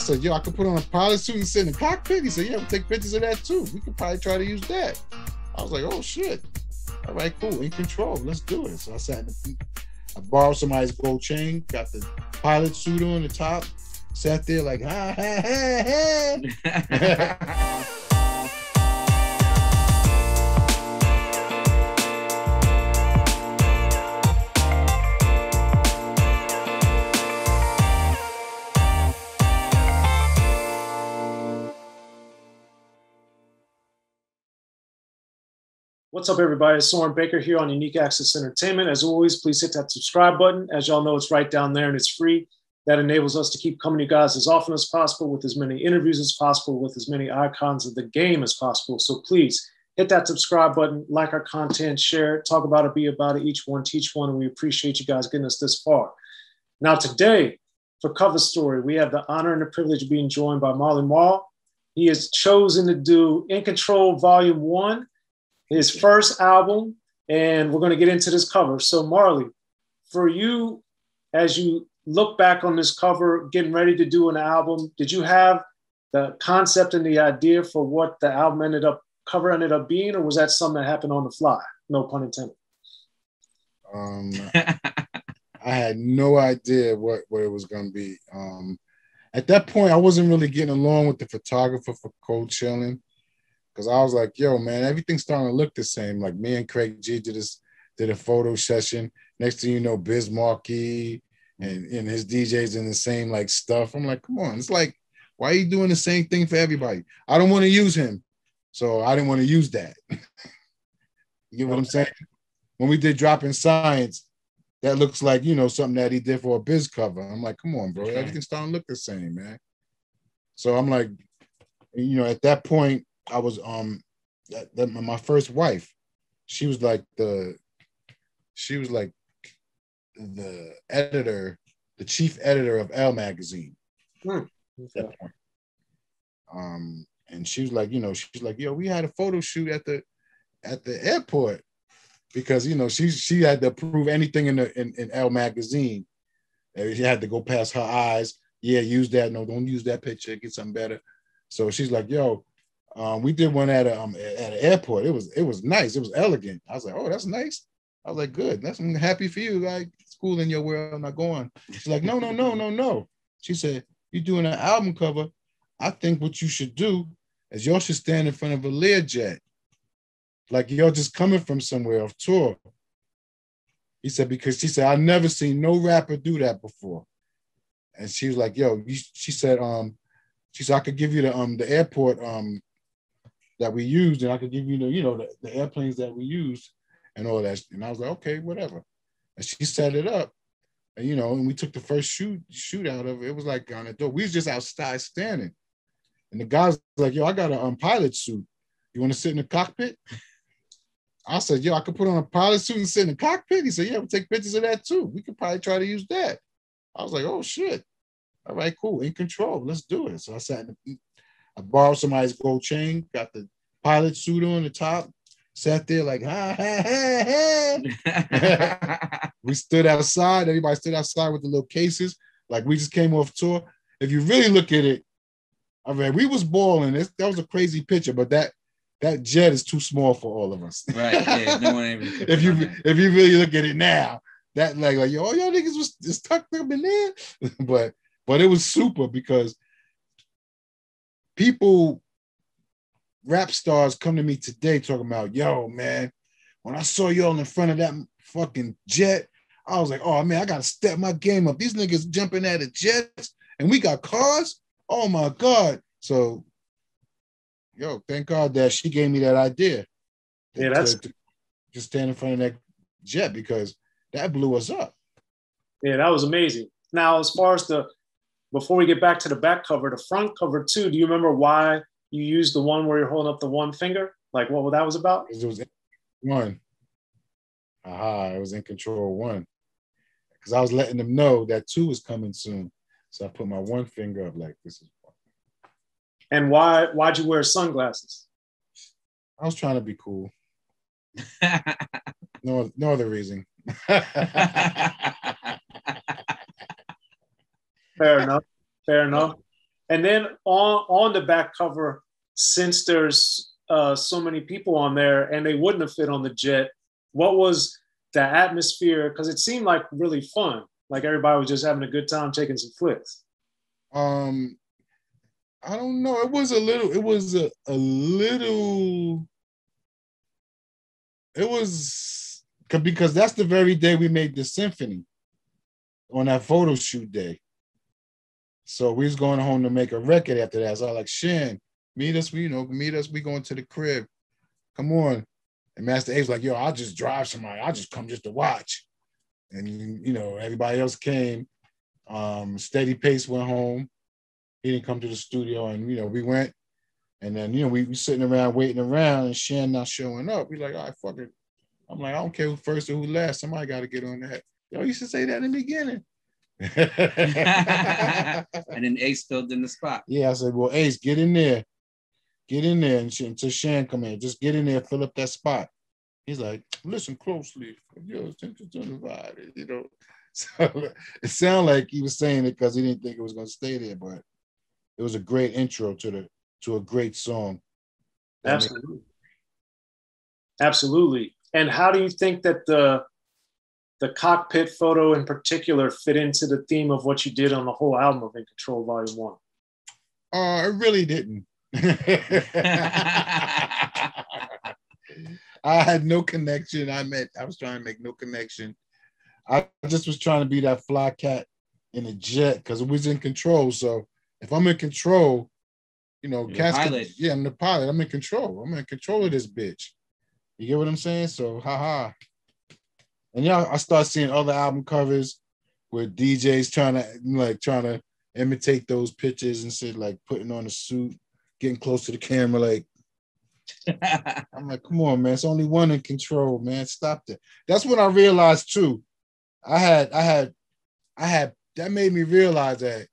said, yo, I could put on a pilot suit and sit in the cockpit. He said, yeah, we'll take pictures of that too. We could probably try to use that. I was like, oh shit. All right, cool, In Control, let's do it. So I sat in the seat. I borrowed somebody's gold chain, got the pilot suit on the top, sat there like, ha, ha, ha, ha. What's up, everybody? It's Soren Baker here on Unique Access Entertainment. As always, please hit that subscribe button. As y'all know, it's right down there and it's free. That enables us to keep coming to you guys as often as possible with as many interviews as possible, with as many icons of the game as possible. So please hit that subscribe button, like our content, share it, talk about it, be about it, each one, teach one. And we appreciate you guys getting us this far. Now today, for Cover Story, we have the honor and the privilege of being joined by Marley Marl. He has chosen to do In Control Volume 1. His first album, and we're going to get into this cover. So Marley, for you, as you look back on this cover, getting ready to do an album, did you have the concept and the idea for what the album ended up, cover ended up being, or was that something that happened on the fly? No pun intended. I had no idea what it was going to be. At that point, I wasn't really getting along with the photographer for Cold Chillin'. Because I was like, yo, man, everything's starting to look the same. Like me and Craig G did a photo session. Next thing you know, Biz Markie and his DJs in the same like stuff. I'm like, come on. It's like, why are you doing the same thing for everybody? I don't want to use him. So I didn't want to use that. You get what I'm saying? When we did Droppin' Science, that looks like, you know, something that he did for a Biz cover. I'm like, come on, bro. Okay. Everything's starting to look the same, man. So I'm like, you know, at that point, I was my first wife. She was like the editor, the chief editor of Elle Magazine. Hmm. Okay. And she was like, you know, she's like, yo, we had a photo shoot at the airport because you know she had to approve anything in Elle Magazine. She had to go past her eyes. Yeah, use that. No, don't use that picture. Get something better. So she's like, yo. We did one at an airport. It was nice. It was elegant. I was like, oh, that's nice. I was like, good. I'm happy for you. Like, it's cool in your world. I'm not going. She's like, no. She said, you're doing an album cover. I think what you should do is y'all should stand in front of a Learjet. Like y'all just coming from somewhere off tour. He said, because she said, I've never seen no rapper do that before. And she was like, yo, she said, I could give you the airport that we used, and I could give you the airplanes that we used and all that. And I was like, okay, whatever. And she set it up, and you know, and we took the first shoot out of it. It was like on the door. We was just outside standing, and the guy's like, yo, I got a pilot suit. You want to sit in the cockpit? I said, yo, I could put on a pilot suit and sit in the cockpit. He said, yeah, we'll take pictures of that too. We could probably try to use that. I was like, oh shit. All right, cool, In Control, let's do it. So I sat in the I borrowed somebody's gold chain, got the pilot suit on the top, sat there like, ha, ha, ha, ha. We stood outside. Everybody stood outside with the little cases. Like, we just came off tour. If you really look at it, I mean, we was balling. That was a crazy picture, but that jet is too small for all of us. Right, yeah, no one even if you really look at it now, that like yo, all y'all niggas was just tucked up in there. But it was super because people, rap stars come to me today talking about, yo, man, when I saw y'all in front of that fucking jet, I was like, oh, man, I got to step my game up. These niggas jumping out of jets and we got cars. Oh, my God. So, yo, thank God that she gave me that idea. Yeah, that's to just stand in front of that jet because that blew us up. Yeah, that was amazing. Now, as far as before we get back to the back cover, the front cover too, do you remember why you used the one where you're holding up the one finger? Like what that was about? It was one. Aha, it was In Control one. Because I was letting them know that two was coming soon. So I put my one finger up like this is one. And why'd you wear sunglasses? I was trying to be cool. No other reason. Fair enough. And then on the back cover, since there's so many people on there and they wouldn't have fit on the jet, what was the atmosphere? Because it seemed like really fun. Like everybody was just having a good time taking some flicks. I don't know. It was because that's the very day we made The Symphony, on that photo shoot day. So we was going home to make a record after that. So I was like, Shan, meet us. We going to the crib. Come on. And Masta Ace was like, yo, I'll just drive somebody. I'll just come just to watch. And, you know, everybody else came. Steady Pace went home. He didn't come to the studio. And, you know, we went. And then, you know, we sitting around, waiting around, and Shan not showing up. We like, all right, fuck it. I'm like, I don't care who first or who last. Somebody got to get on that. Yo, you used to say that in the beginning. And then Ace filled in the spot. Yeah, I said, well, Ace, get in there. Get in there until Shan come in. Just get in there, fill up that spot. He's like, listen closely. Yo, attention to the vibe, you know. So it sounded like he was saying it because he didn't think it was going to stay there, but it was a great intro to a great song. Absolutely. And how do you think that the cockpit photo in particular fit into the theme of what you did on the whole album of In Control Volume 1? It really didn't. I had no connection. I was trying to make no connection. I just was trying to be that fly cat in a jet because it was in control. So if I'm in control, you know, I'm the pilot. I'm in control. I'm in control of this bitch. You get what I'm saying? So, haha. And yeah, I start seeing other album covers where DJs trying to imitate those pictures and shit, like putting on a suit, getting close to the camera, like. I'm like, come on, man! It's only one in control, man. Stop that. That's when I realized too. I had that made me realize that,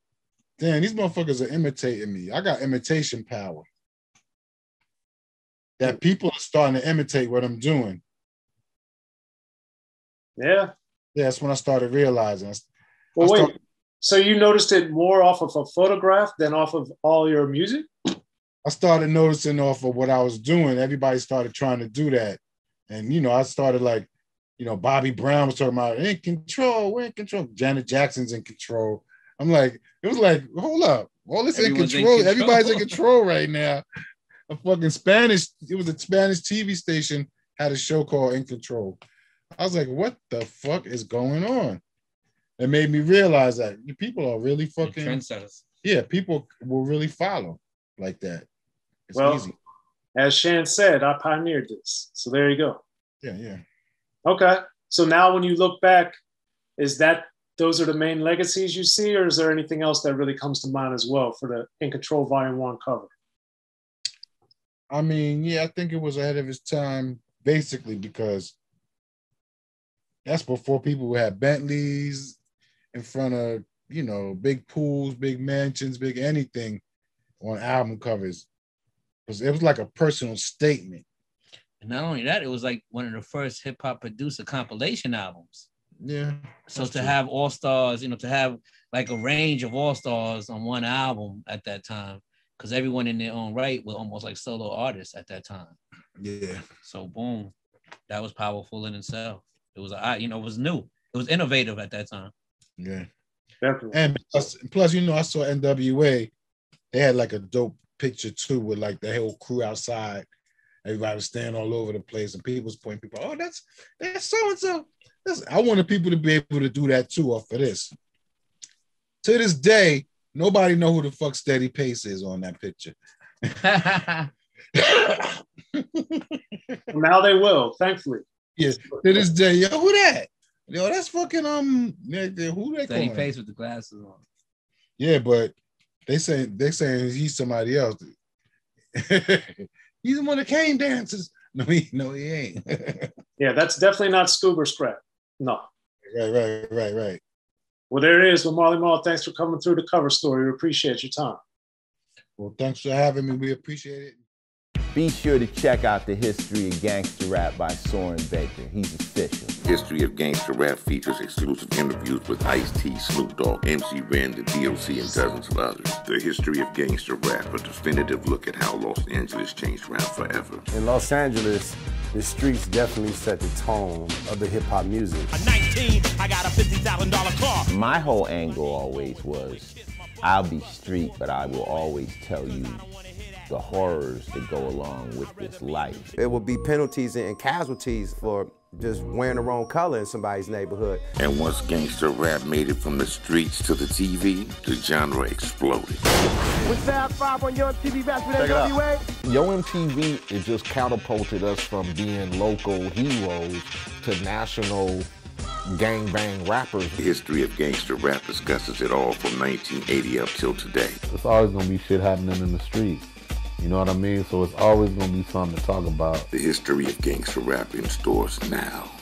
damn, these motherfuckers are imitating me. I got imitation power. That people are starting to imitate what I'm doing. Yeah, that's when I started realizing. Well, wait. So you noticed it more off of a photograph than off of all your music? I started noticing off of what I was doing. Everybody started trying to do that. And, you know, I started like, you know, Bobby Brown was talking about in control, we're in control. Janet Jackson's in control. I'm like, it was like, hold up. All this in control. Everybody's in control right now. A fucking Spanish, it was a Spanish TV station had a show called In Control. I was like, what the fuck is going on? It made me realize that people are really fucking trendsetters. Yeah, people will really follow like that. It's easy. As Shan said, I pioneered this. So there you go. Yeah. Okay. So now when you look back, is that those are the main legacies you see, or is there anything else that really comes to mind as well for the In Control Volume 1 cover? I mean, yeah, I think it was ahead of its time, basically, because that's before people had Bentleys in front of, you know, big pools, big mansions, big anything on album covers. It was like a personal statement. And not only that, it was like one of the first hip-hop producer compilation albums. Yeah. So to have all-stars, you know, to have like a range of all-stars on one album at that time, because everyone in their own right were almost like solo artists at that time. Yeah. So boom, that was powerful in itself. It was, you know, it was new. It was innovative at that time. Yeah. Definitely. And plus, you know, I saw NWA. They had like a dope picture too with like the whole crew outside. Everybody was standing all over the place and people was pointing people, oh, that's so-and-so. I wanted people to be able to do that too off of this. To this day, nobody know who the fuck Steady Pace is on that picture. Now they will, thankfully. Yes, to this day, yo, who that? Yo, that's fucking, who they Steady Pace with the glasses on. Yeah, but they saying he's somebody else. He's one of the cane dancers. No, he ain't. Yeah, that's definitely not Scuba Scrap. No. Right. Well, there it is. Well, Marley Marl, thanks for coming through the cover story. We appreciate your time. Well, thanks for having me. We appreciate it. Be sure to check out The History of Gangster Rap by Soren Baker. He's official. History of Gangster Rap features exclusive interviews with Ice-T, Snoop Dogg, MC Ren, the D.O.C., and dozens of others. The History of Gangster Rap, a definitive look at how Los Angeles changed rap forever. In Los Angeles, the streets definitely set the tone of the hip-hop music. At 19, I got a $50,000 car. My whole angle always was, I'll be street, but I will always tell you the horrors that go along with this life. There will be penalties and casualties for just wearing the wrong color in somebody's neighborhood. And once gangster rap made it from the streets to the TV, the genre exploded. With Fab Five on Yo MTV Raps with NWA. Yo MTV, it just catapulted us from being local heroes to national gangbang rappers. The History of Gangster Rap discusses it all from 1980 up till today. It's always gonna be shit happening in the streets. You know what I mean? So it's always going to be something to talk about. The History of Gangster Rap in stores now.